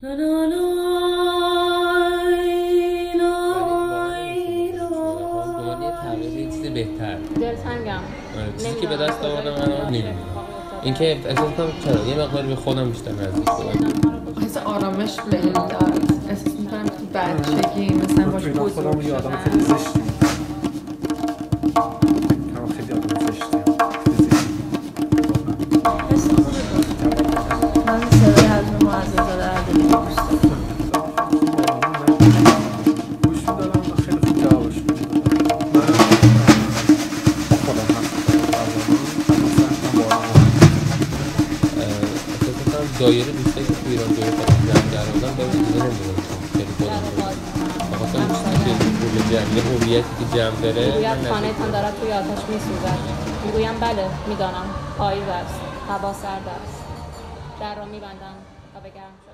دلتنگم چیزی که به دست آوردم من نمیدونم اینکه احساس کنم چرا یه مقدار به خودم بیشتر نزدیک شدم حس آرامش بهم داد احساس میکنم تو بچگی مثلا باش خودم یه آدم خیلی زشتی من صدای حضرت معززاده اردبیلی دوست دارم دایره دوستایی که تو ایران دایره خواهد جمع کردم باید دیگه نمیدونم خیلی خودم بخواستم یه هویتی که جمع داره میگوید خانه تن دارد توی آتش میسوزد میگویم بله میدانم پایی برس هوا سرد است در را میبندم تا به گرم